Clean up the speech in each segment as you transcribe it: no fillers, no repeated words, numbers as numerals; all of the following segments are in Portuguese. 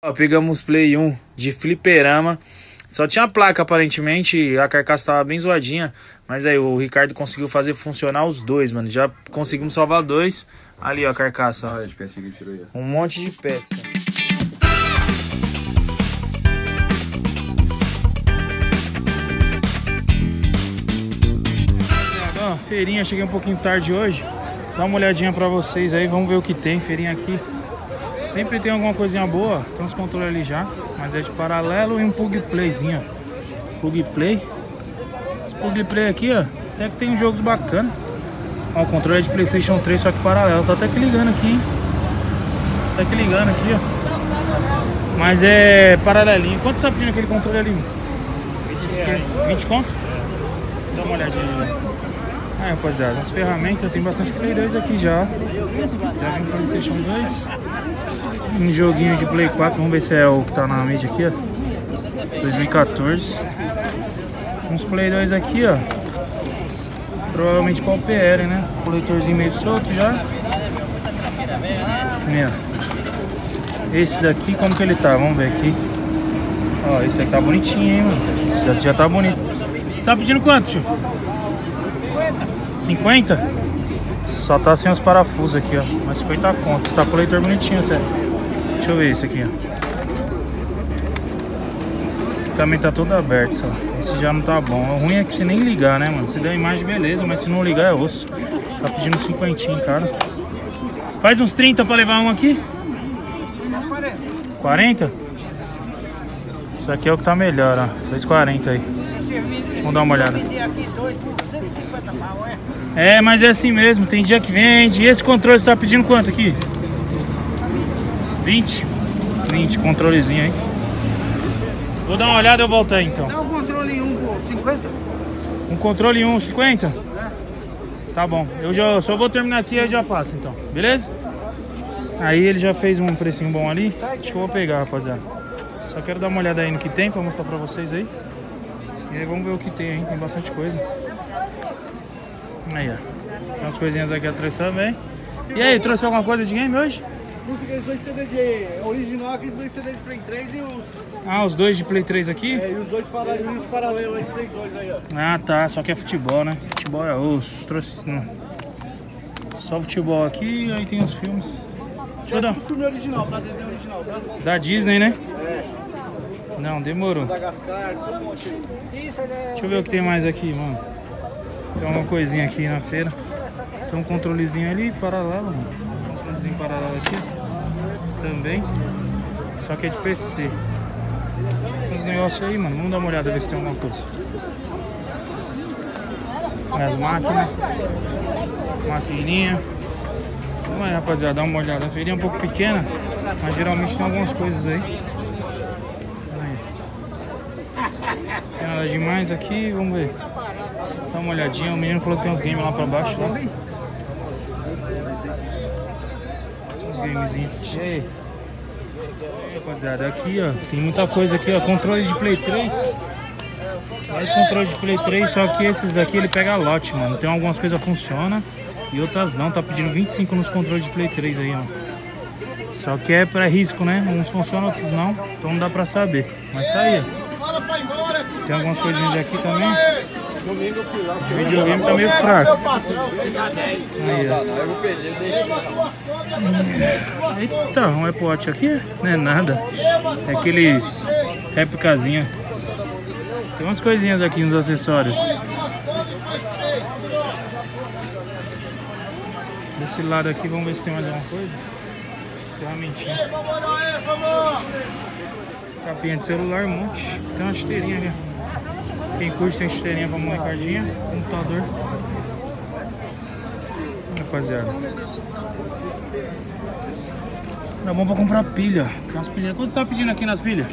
Ó, pegamos Play 1 de fliperama. Só tinha a placa, aparentemente. A carcaça tava bem zoadinha. Mas aí o Ricardo conseguiu fazer funcionar os dois, mano. Já conseguimos salvar dois. Ali, ó, a carcaça. Olha de peça que tirou aí. Um monte de peça. Ó, feirinha, cheguei um pouquinho tarde hoje. Dá uma olhadinha pra vocês aí. Vamos ver o que tem. Feirinha aqui. Sempre tem alguma coisinha boa, tem uns controles ali já, mas é de paralelo e um plug playzinho, plug play. Esse plug play aqui, ó, até que tem uns jogos bacanas. Ó, o controle é de PlayStation 3, só que paralelo, tá até que ligando aqui, hein? Tá até que ligando aqui, ó. Mas é paralelinho. Quanto tá pedindo aquele controle ali? 20 conto? Dá uma olhadinha ali. Aí, rapaziada, as ferramentas, tem bastante Play 2 aqui já. Já vem PlayStation 2. Um joguinho de Play 4, vamos ver se é o que tá na mídia aqui, ó. 2014. Uns Play 2 aqui, ó. Provavelmente pra UPL, né? Coletorzinho meio solto já. Esse daqui, como que ele tá? Vamos ver aqui. Ó, esse aqui tá bonitinho, hein, mano? Esse daqui já tá bonito. Você tá pedindo quanto, tio? 50? Só tá sem os parafusos aqui, ó. Mas 50 contos. Tá com o leitor bonitinho até. Deixa eu ver esse aqui, ó. Também tá todo aberto, ó. Esse já não tá bom. O ruim é que se nem ligar, né, mano? Se der a imagem, beleza. Mas se não ligar, é osso. Tá pedindo 50, cara. Faz uns 30 pra levar um aqui? 40? Isso aqui é o que tá melhor, ó. Fez 40 aí. Vamos dar uma olhada. É, mas é assim mesmo, tem dia que vende. E esse controle você tá pedindo quanto aqui? 20? 20, controlezinho aí. Vou dar uma olhada e eu volto aí então. Dá um controle 1 por 50? Um controle 1 por 50? Tá bom, eu já só vou terminar aqui e já passo então, beleza? Aí ele já fez um precinho bom ali. Acho que eu vou pegar, rapaziada. Só quero dar uma olhada aí no que tem pra mostrar pra vocês aí. E aí vamos ver o que tem, hein? Tem bastante coisa. Aí, ó. Tem umas coisinhas aqui atrás também. E aí, trouxe alguma coisa de game hoje? Consegui os dois CD de original, aqueles dois CD de Play 3 e os... Ah, os dois de Play 3 aqui? É, e os dois paralelos aí de Play 2 aí, ó. Ah, tá. Só que é futebol, né? Futebol é osso. Trouxe... Só futebol aqui e aí tem os filmes. Deixa eu dar... O filme original, tá? Desenho original, tá? Da Disney, né? É. Não, demorou. Deixa eu ver o que tem mais aqui, mano. Tem uma coisinha aqui na feira. Tem um controlezinho ali, paralelo, mano. Um controlezinho paralelo aqui também. Só que é de PC. Esses negócios aí, mano. Vamos dar uma olhada, ver se tem alguma coisa. As máquinas. Maquininha. Vamos aí, rapaziada, dá uma olhada. A feirinha é um pouco pequena, mas geralmente tem algumas coisas aí. Não tem nada demais aqui, vamos ver. Dá uma olhadinha, o menino falou que tem uns games lá pra baixo. Lá. Uns gamezinhos. E aí? Rapaziada, aqui ó, tem muita coisa aqui ó, controle de Play 3. Vários controles de Play 3, só que esses daqui ele pega lote, mano. Tem algumas coisas que funcionam e outras não, tá pedindo 25 nos controles de Play 3 aí ó. Só que é pra risco, né? Uns funcionam, outros não, então não dá pra saber. Mas tá aí ó. Tem algumas coisinhas aqui também. O videogame tá meio fraco. Aí, eita, um Apple Watch aqui? Não é nada. É aqueles réplicazinha. Tem umas coisinhas aqui nos acessórios. Desse lado aqui, vamos ver se tem mais alguma coisa. Ferramentinha. Capinha de celular, um monte. Tem uma chuteirinha ali. Quem curte tem chuteirinha pra molecadinha. Computador. Rapaziada. Tá bom pra comprar pilha. Tem umas pilhas. Quanto você tá pedindo aqui nas pilhas?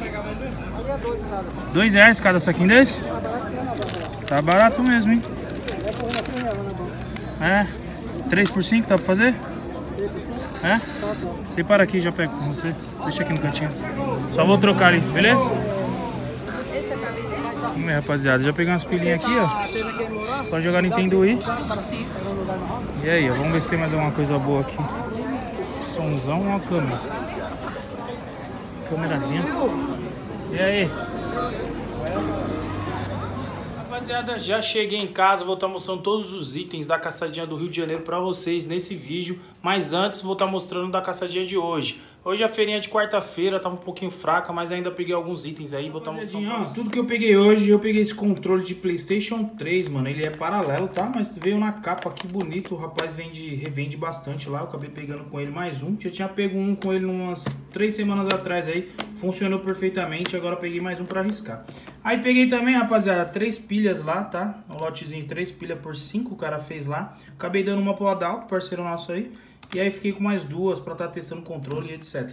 R$2 cada saquinho desse? Tá barato mesmo, hein? É. 3 por 5, dá pra fazer? É? Você para aqui, já pego com você. Deixa aqui no cantinho. Só vou trocar ali, beleza? Vamos ver, rapaziada. Já peguei umas pilhinhas aqui, ó. Pra jogar Nintendo Wii. E aí, ó. Vamos ver se tem mais alguma coisa boa aqui. Somzão ou a câmera? Câmerazinha. E aí? Rapaziada, já cheguei em casa, vou estar mostrando todos os itens da caçadinha do Rio de Janeiro pra vocês nesse vídeo. Mas antes, vou estar mostrando da caçadinha de hoje. Hoje a feirinha de quarta-feira tava um pouquinho fraca, mas ainda peguei alguns itens aí, vou estar mostrando pra vocês. Tudo que eu peguei hoje, eu peguei esse controle de PlayStation 3, mano. Ele é paralelo, tá? Mas veio na capa, que bonito. O rapaz revende bastante lá, eu acabei pegando com ele mais um. Já tinha pego um com ele umas 3 semanas atrás aí, funcionou perfeitamente, agora peguei mais um pra arriscar. Aí peguei também, rapaziada, 3 pilhas lá, tá? Um lotezinho, 3 pilhas por 5, o cara fez lá. Acabei dando uma pro Adalto, parceiro nosso aí. E aí fiquei com mais 2 pra estar testando controle e etc.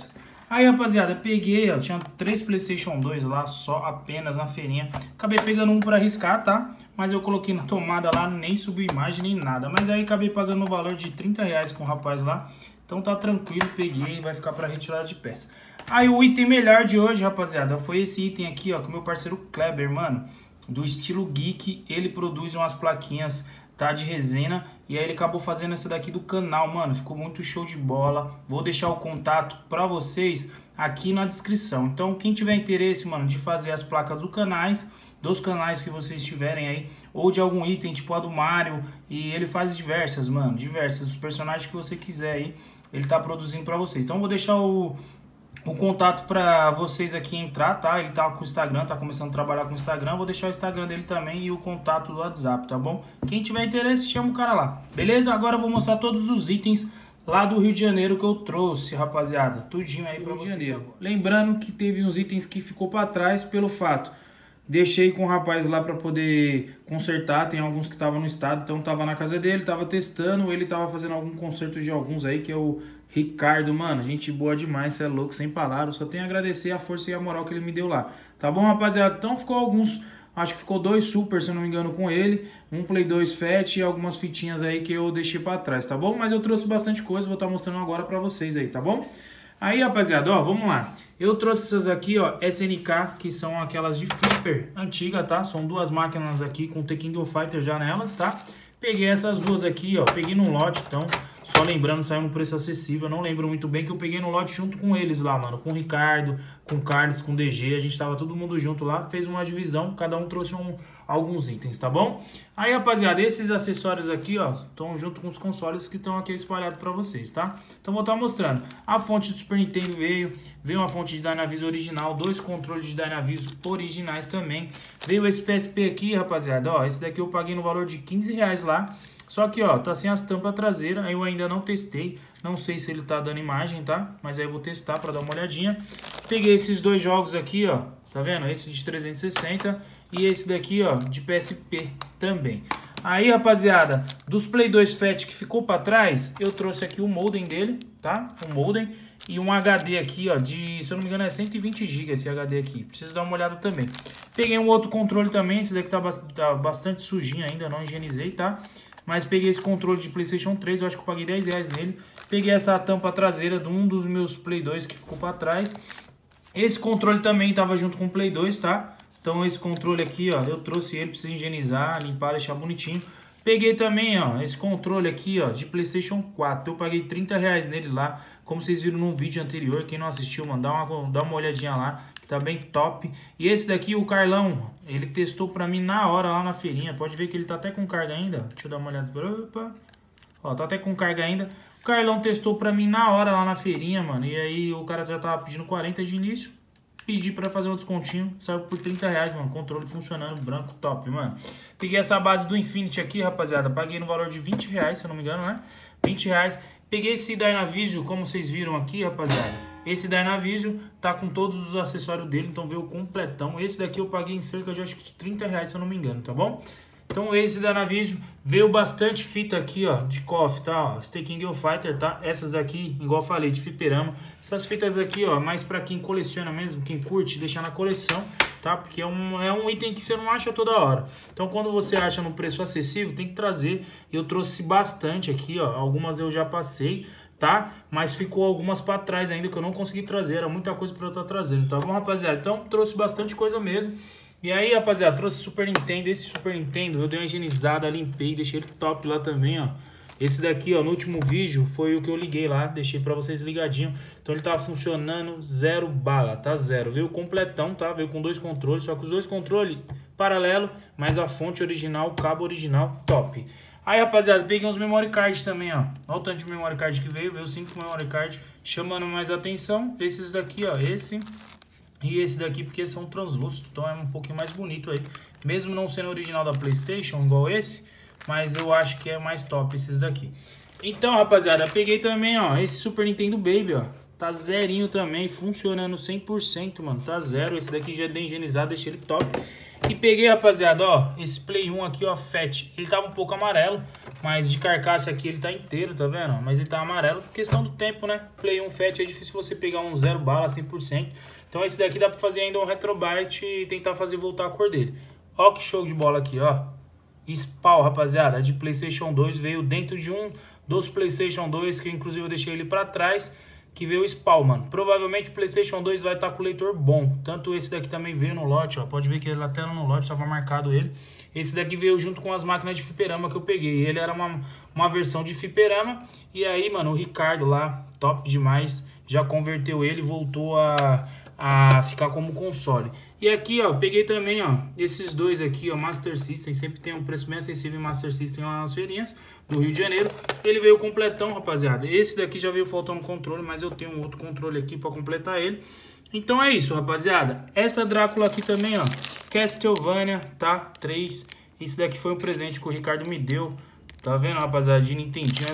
Aí, rapaziada, peguei, ó, tinha 3 PlayStation 2 lá, só apenas na feirinha. Acabei pegando um pra arriscar, tá? Mas eu coloquei na tomada lá, nem subiu imagem, nem nada. Mas aí acabei pagando o valor de 30 reais com o rapaz lá. Então tá tranquilo, peguei, vai ficar pra retirar de peça. Aí o item melhor de hoje, rapaziada, foi esse item aqui, ó, que o meu parceiro Kleber, mano, do estilo geek, ele produz umas plaquinhas, tá, de resina. E aí ele acabou fazendo essa daqui do canal, mano. Ficou muito show de bola. Vou deixar o contato pra vocês aqui na descrição. Então quem tiver interesse, mano, de fazer as placas dos canais que vocês tiverem aí, ou de algum item, tipo a do Mario. E ele faz diversas, mano, diversas, os personagens que você quiser aí, ele tá produzindo pra vocês. Então vou deixar o contato pra vocês aqui entrar, tá? Ele tá com o Instagram, tá começando a trabalhar com o Instagram. Vou deixar o Instagram dele também e o contato do WhatsApp, tá bom? Quem tiver interesse, chama o cara lá, beleza? Agora eu vou mostrar todos os itens lá do Rio de Janeiro que eu trouxe, rapaziada. Tudinho aí pra vocês. Lembrando que teve uns itens que ficou pra trás pelo fato. Deixei com o rapaz lá pra poder consertar. Tem alguns que estavam no estado, então tava na casa dele, tava testando. Ele tava fazendo algum conserto de alguns aí, que é o Ricardo, mano, gente boa demais, você é louco, sem palavras, só tenho a agradecer a força e a moral que ele me deu lá. Tá bom, rapaziada? Então ficou alguns, acho que ficou 2 Super, se eu não me engano, com ele, um Play 2 Fat e algumas fitinhas aí que eu deixei pra trás, tá bom? Mas eu trouxe bastante coisa, vou estar mostrando agora pra vocês aí, tá bom? Aí, rapaziada, ó, vamos lá. Eu trouxe essas aqui, ó, SNK, que são aquelas de flipper antiga, tá? São 2 máquinas aqui com The King of Fighters já nelas, tá? Peguei essas 2 aqui, ó, peguei num lote, então, só lembrando, saiu num preço acessível, não lembro muito bem, que eu peguei no lote junto com eles lá, mano, com o Ricardo, com o Carlos, com o DG, a gente tava todo mundo junto lá, fez uma divisão, cada um trouxe alguns itens, tá bom? Aí, rapaziada, esses acessórios aqui, ó, estão junto com os consoles que estão aqui espalhados pra vocês, tá? Então vou estar mostrando, a fonte do Super Nintendo veio uma fonte de Dynavision original, 2 controles de Dynavision originais também, veio esse PSP aqui, rapaziada, ó, esse daqui eu paguei no valor de 15 reais lá. Só que, ó, tá sem as tampas traseiras, eu ainda não testei, não sei se ele tá dando imagem, tá? Mas aí eu vou testar pra dar uma olhadinha. Peguei esses 2 jogos aqui, ó, tá vendo? Esse de 360 e esse daqui, ó, de PSP também. Aí, rapaziada, dos Play 2 Fat que ficou pra trás, eu trouxe aqui o modem dele, tá? O modem e um HD aqui, ó, de, se eu não me engano, é 120 GB esse HD aqui. Preciso dar uma olhada também. Peguei um outro controle também, esse daqui tá bastante sujinho ainda, não higienizei, tá? Mas peguei esse controle de PlayStation 3, eu acho que eu paguei 10 reais nele. Peguei essa tampa traseira de um dos meus Play 2 que ficou pra trás. Esse controle também tava junto com o Play 2, tá? Então esse controle aqui, ó, eu trouxe ele, preciso higienizar, limpar, deixar bonitinho. Peguei também, ó, esse controle aqui, ó, de PlayStation 4. Eu paguei 30 reais nele lá, como vocês viram num vídeo anterior. Quem não assistiu, mano, dá uma olhadinha lá, que tá bem top. E esse daqui, o Carlão, ele testou pra mim na hora lá na feirinha. Pode ver que ele tá até com carga ainda. Deixa eu dar uma olhada. Opa. Ó, tá até com carga ainda. O Carlão testou pra mim na hora lá na feirinha, mano. E aí o cara já tava pedindo 40 de início. Pedi pra fazer um descontinho, saiu por 30 reais, mano. Controle funcionando, branco, top, mano. Peguei essa base do Infinity aqui, rapaziada. Paguei no valor de 20 reais, se eu não me engano, né? 20 reais. Peguei esse Dynavision, como vocês viram aqui, rapaziada. Esse Dynavision tá com todos os acessórios dele, então veio completão. Esse daqui eu paguei em cerca de, acho que, 30 reais, se eu não me engano, tá bom? Então esse Dynavision veio bastante fita aqui, ó, de KOF, tá, ó, King of Fighters, tá, essas aqui, igual eu falei, de fliperama, essas fitas aqui, ó, mais pra quem coleciona mesmo, quem curte, deixar na coleção, tá, porque é um item que você não acha toda hora, então quando você acha num preço acessível, tem que trazer, eu trouxe bastante aqui, ó, algumas eu já passei, tá? Mas ficou algumas pra trás ainda que eu não consegui trazer, era muita coisa pra eu estar trazendo, tá bom, rapaziada? Então trouxe bastante coisa mesmo. E aí, rapaziada, trouxe Super Nintendo, esse Super Nintendo eu dei uma higienizada, limpei, deixei ele top lá também, ó. Esse daqui, ó, no último vídeo foi o que eu liguei lá, deixei pra vocês ligadinho. Então ele tava funcionando zero bala, tá zero. Veio completão, tá? Veio com 2 controles, só que os 2 controles paralelo, mas a fonte original, o cabo original, top. Aí, rapaziada, peguei uns memory cards também, ó. Olha o tanto de memory card que veio, veio 5 memory cards, chamando mais atenção. Esses daqui, ó, esse e esse daqui, porque são translúcidos, então é um pouquinho mais bonito aí. Mesmo não sendo original da PlayStation, igual esse, mas eu acho que é mais top esses daqui. Então, rapaziada, peguei também, ó, esse Super Nintendo Baby, ó. Tá zerinho também, funcionando 100%, mano. Tá zero, esse daqui já é higienizado, deixei ele top. E peguei, rapaziada, ó, esse Play 1 aqui, ó, Fat. Ele tava um pouco amarelo, mas de carcaça aqui ele tá inteiro, tá vendo? Mas ele tá amarelo por questão do tempo, né? Play 1 Fat é difícil você pegar um zero bala, 100%. Então esse daqui dá pra fazer ainda um retrobite e tentar fazer voltar a cor dele. Ó que show de bola aqui, ó. Spawn, rapaziada, de PlayStation 2, veio dentro de um dos PlayStation 2, que inclusive eu deixei ele pra trás, que veio o Spawn, mano. Provavelmente o PlayStation 2 vai estar com o leitor bom. Tanto esse daqui também veio no lote, ó. Pode ver que ele até no lote estava marcado ele. Esse daqui veio junto com as máquinas de fliperama que eu peguei. Ele era uma versão de fliperama. E aí, mano, o Ricardo lá, top demais, já converteu ele e voltou a ficar como console. E aqui, ó, peguei também, ó, esses dois aqui, ó, Master System. Sempre tem um preço bem acessível em Master System lá nas feirinhas do Rio de Janeiro. Ele veio completão, rapaziada. Esse daqui já veio faltando controle, mas eu tenho outro controle aqui pra completar ele. Então é isso, rapaziada. Essa Drácula aqui também, ó, Castlevania, tá? 3. Esse daqui foi um presente que o Ricardo me deu. Tá vendo, rapaziada? De Nintendinho,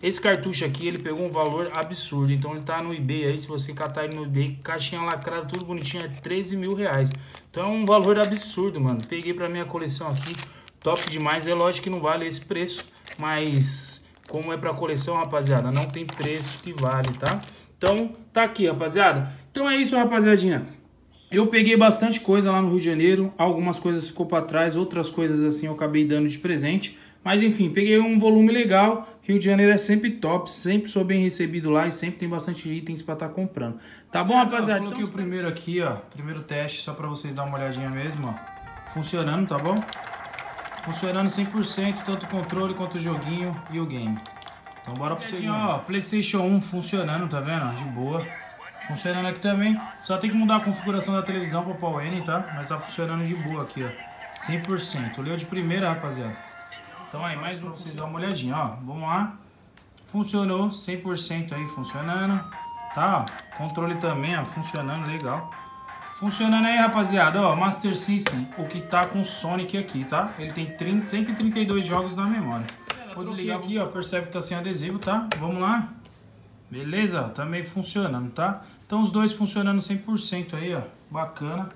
esse cartucho aqui, ele pegou um valor absurdo. Então ele tá no eBay aí, se você catar ele no eBay, caixinha lacrada, tudo bonitinho, é 13 mil reais. Então é um valor absurdo, mano. Peguei pra minha coleção aqui, top demais. É lógico que não vale esse preço, mas como é pra coleção, rapaziada, não tem preço que vale, tá? Então tá aqui, rapaziada. Então é isso, rapaziadinha. Eu peguei bastante coisa lá no Rio de Janeiro. Algumas coisas ficou pra trás, outras coisas assim eu acabei dando de presente. Mas enfim, peguei um volume legal. Rio de Janeiro é sempre top, sempre sou bem recebido lá e sempre tem bastante itens pra estar comprando. Tá bom, rapaziada? Então, o primeiro aqui, ó, primeiro teste, só pra vocês dar uma olhadinha mesmo, ó. Funcionando, tá bom? Funcionando 100%, tanto o controle quanto o joguinho e o game. Então bora pro seguinte, ó, PlayStation 1 funcionando, tá vendo? De boa. Funcionando aqui também. Só tem que mudar a configuração da televisão pro Power N, tá? Mas tá funcionando de boa aqui, ó. 100%. Leu de primeira, rapaziada. Então aí, mais um pra vocês darem uma olhadinha, ó. Vamos lá. Funcionou, 100% aí, funcionando. Tá, ó. Controle também, ó, funcionando, legal. Funcionando aí, rapaziada, ó. Master System, o que tá com o Sonic aqui, tá? Ele tem 132 jogos na memória. Vou desligar aqui, ó, percebe que tá sem adesivo, tá? Vamos lá. Beleza, também funcionando, tá? Então os dois funcionando 100% aí, ó. Bacana.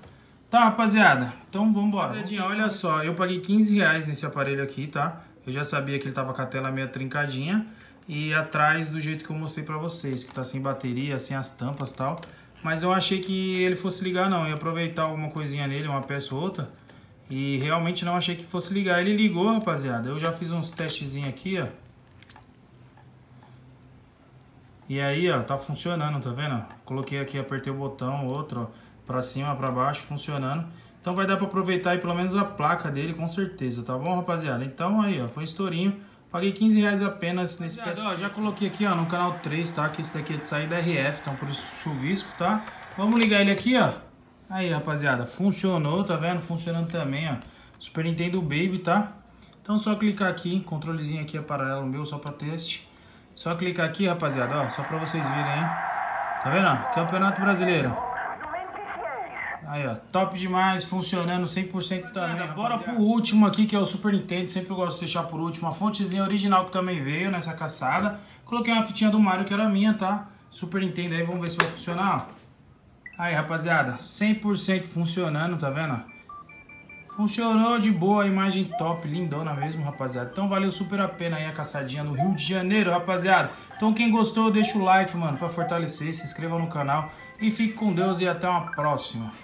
Tá, rapaziada, então vambora. Olha só, eu paguei 15 reais nesse aparelho aqui, tá? Eu já sabia que ele tava com a tela meio trincadinha. E atrás do jeito que eu mostrei pra vocês, que tá sem bateria, sem as tampas e tal. Mas eu achei que ele fosse ligar não, ia aproveitar alguma coisinha nele, uma peça ou outra. E realmente não achei que fosse ligar. Ele ligou, rapaziada, eu já fiz uns testezinhos aqui, ó. E aí, ó, tá funcionando, tá vendo? Coloquei aqui, apertei o botão, outro, ó, pra cima, pra baixo, funcionando. Então vai dar pra aproveitar aí pelo menos a placa dele, com certeza, tá bom, rapaziada? Então aí, ó, foi um estourinho. Paguei 15 reais apenas nesse PS. Ó, já coloquei aqui, ó, no canal 3, tá? Que esse daqui é de saída RF, então por isso chuvisco, tá? Vamos ligar ele aqui, ó. Aí, rapaziada, funcionou, tá vendo? Funcionando também, ó. Super Nintendo Baby, tá? Então só clicar aqui, controlezinho aqui é paralelo meu, só pra teste. Só clicar aqui, rapaziada, ó, só pra vocês verem, hein? Tá vendo, ó? Campeonato Brasileiro. Aí, ó, top demais, funcionando 100% também. Bora pro último aqui, que é o Super Nintendo. Sempre eu gosto de deixar por último. A fontezinha original que também veio nessa caçada. Coloquei uma fitinha do Mario que era minha, tá? Super Nintendo aí, vamos ver se vai funcionar, ó. Aí, rapaziada, 100% funcionando, tá vendo? Funcionou de boa, imagem top, lindona mesmo, rapaziada. Então valeu super a pena aí a caçadinha no Rio de Janeiro, rapaziada. Então quem gostou, deixa o like, mano, pra fortalecer. Se inscreva no canal. E fique com Deus e até uma próxima.